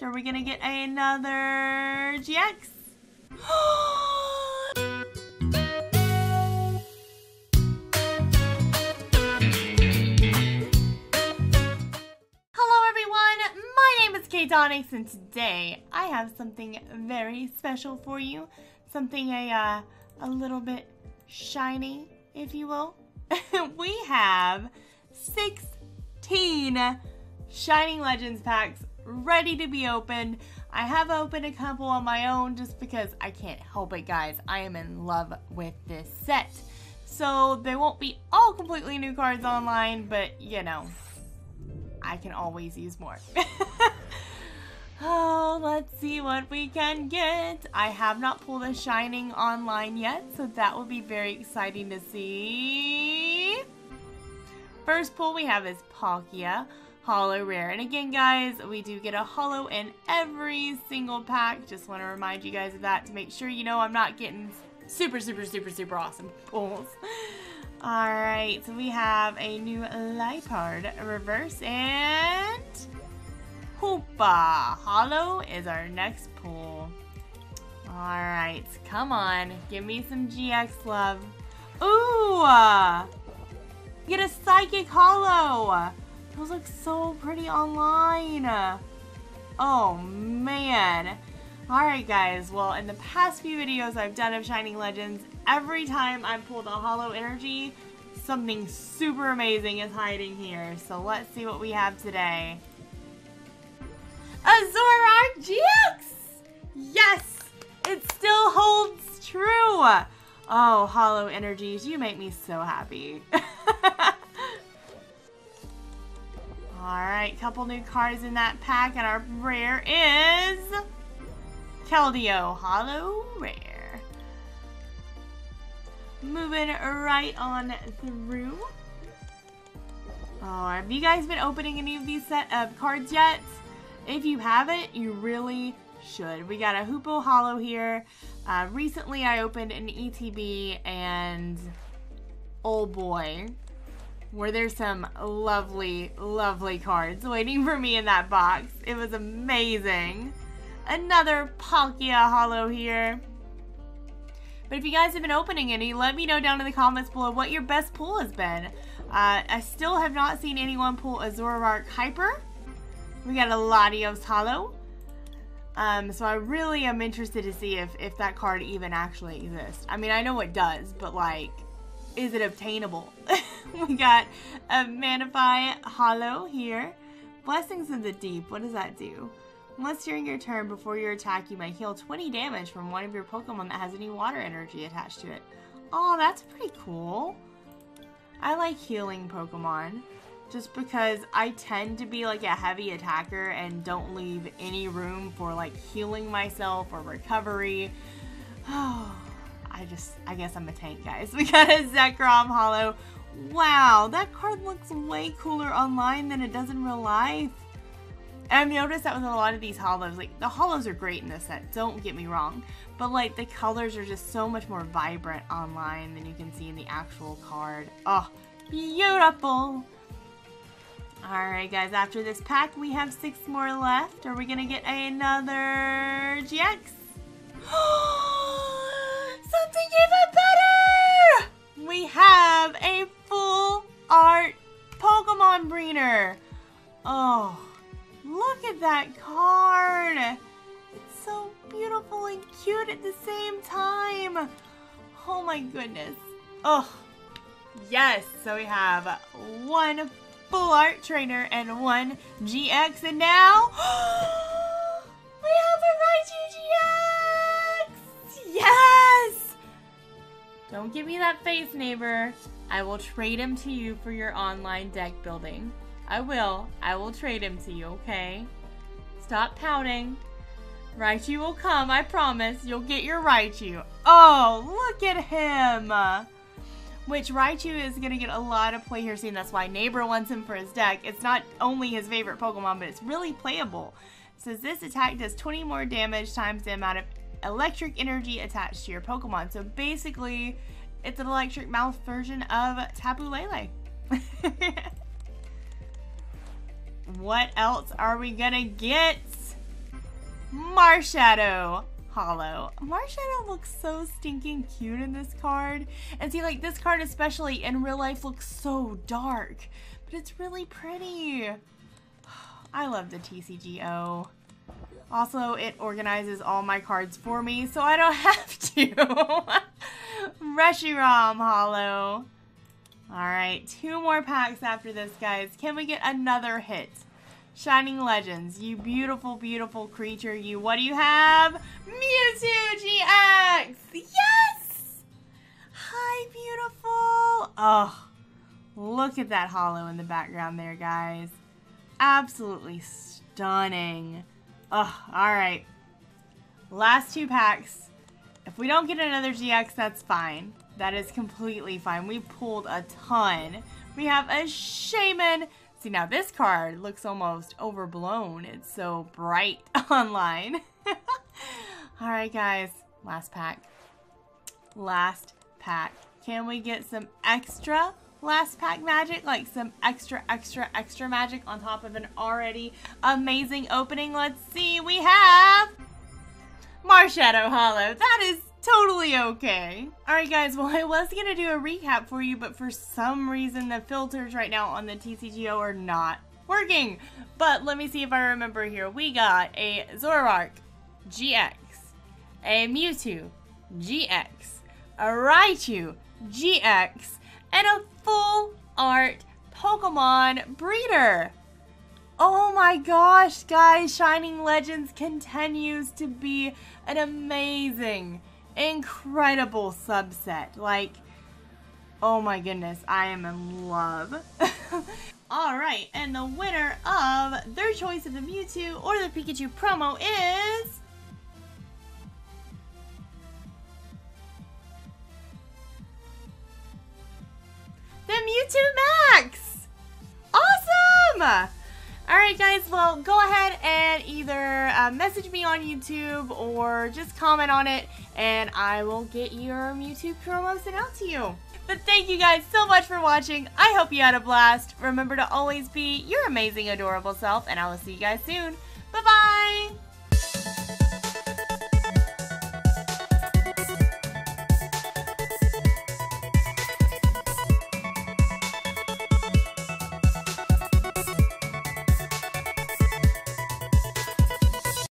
Are we gonna get another GX? Kaytonix, and today I have something very special for you, something a little bit shiny, if you will. We have 16 Shining Legends packs ready to be opened. I have opened a couple on my own just because I can't help it, guys. I am in love with this set. So they won't be all completely new cards online, but you know, I can always use more. Oh, let's see what we can get. I have not pulled a Shining online yet, so that will be very exciting to see. First pull we have is Palkia, Holo Rare. And again, guys, we do get a Holo in every single pack. Just want to remind you guys of that to make sure you know I'm not getting super awesome pulls. Alright, so we have a new Lipard, Reverse, and Hoopa. Holo is our next pull. Alright, come on. Give me some GX love. Ooh! Get a Psychic Holo! Those look so pretty online. Oh, man. Alright, guys. Well, in the past few videos I've done of Shining Legends, every time I've pulled a Holo Energy, something super amazing is hiding here. So let's see what we have today. A Zoroark GX! Yes! It still holds true! Oh, Holo Energies, you make me so happy. Alright, couple new cards in that pack, and our rare is Keldeo, Holo Rare. Moving right on through. Oh, have you guys been opening any of these set of cards yet? If you haven't, you really should. We got a Hoopa Holo here. Recently, I opened an ETB, and oh boy, were there some lovely, lovely cards waiting for me in that box. It was amazing. Another Palkia Holo here. But if you guys have been opening any, let me know down in the comments below what your best pull has been. I still have not seen anyone pull a Zoroark Hyper. We got a Latios Holo. So I really am interested to see if that card even actually exists. I mean, I know it does, but like, is it obtainable? We got a Manaphy Holo here. Blessings of the Deep. What does that do? Once during your turn, before your attack, you may heal 20 damage from one of your Pokemon that has any water energy attached to it. Oh, that's pretty cool. I like healing Pokemon. Just because I tend to be like a heavy attacker and don't leave any room for like healing myself or recovery. Oh, I guess I'm a tank, guys. We got a Zekrom Holo. Wow, that card looks way cooler online than it does in real life. And I've noticed that with a lot of these Holos, like the Holos are great in this set, don't get me wrong. But like the colors are just so much more vibrant online than you can see in the actual card. Oh, beautiful. Alright guys, after this pack, we have 6 more left. Are we going to get another GX? Something even better! We have a full art Pokemon Breeder. Oh, look at that card. It's so beautiful and cute at the same time. Oh my goodness. Oh, yes. So we have one full art trainer and one GX, and now we have a Raichu GX! Yes! Don't give me that face, neighbor. I will trade him to you for your online deck building. I will trade him to you, okay? Stop pouting. Raichu will come, I promise. You'll get your Raichu. Oh, look at him! Which Raichu is going to get a lot of play here soon. That's why Neighbor wants him for his deck. It's not only his favorite Pokemon, but it's really playable. It says this attack does 20 more damage times the amount of electric energy attached to your Pokemon. So basically, it's an electric mouth version of Tapu Lele. What else are we going to get? Marshadow Hollow. Marshadow looks so stinking cute in this card. And see, like, this card especially in real life looks so dark, but it's really pretty. I love the TCGO. Also, it organizes all my cards for me, so I don't have to. Reshiram Hollow. Alright, two more packs after this, guys. Can we get another hit? Shining Legends, you beautiful, beautiful creature, you. What do you have? Mewtwo GX! Yes! Hi, beautiful! Oh, look at that hollow in the background there, guys. Absolutely stunning. Oh, alright. Last two packs. If we don't get another GX, that's fine. That is completely fine. We pulled a ton. We have a Shaman. See, now this card looks almost overblown. It's so bright online. Alright, guys. Last pack. Last pack. Can we get some extra last pack magic, like some extra magic on top of an already amazing opening? Let's see. We have Marshadow Hollow. That is totally okay. Alright, guys, well, I was gonna do a recap for you, but for some reason the filters right now on the TCGO are not working. But let me see if I remember here. We got a Zoroark GX, a Mewtwo GX, a Raichu GX, and a full art Pokemon Breeder. Oh my gosh, guys, Shining Legends continues to be an amazing, incredible subset. Like, oh my goodness, I am in love. Alright, and the winner of their choice of the Mewtwo or the Pikachu promo is... the Mewtwo Max! Awesome! Alright, guys, well, go ahead and either message me on YouTube or just comment on it, and I will get your Mewtwo promo sent out to you. But thank you guys so much for watching. I hope you had a blast. Remember to always be your amazing, adorable self, and I will see you guys soon. Bye-bye!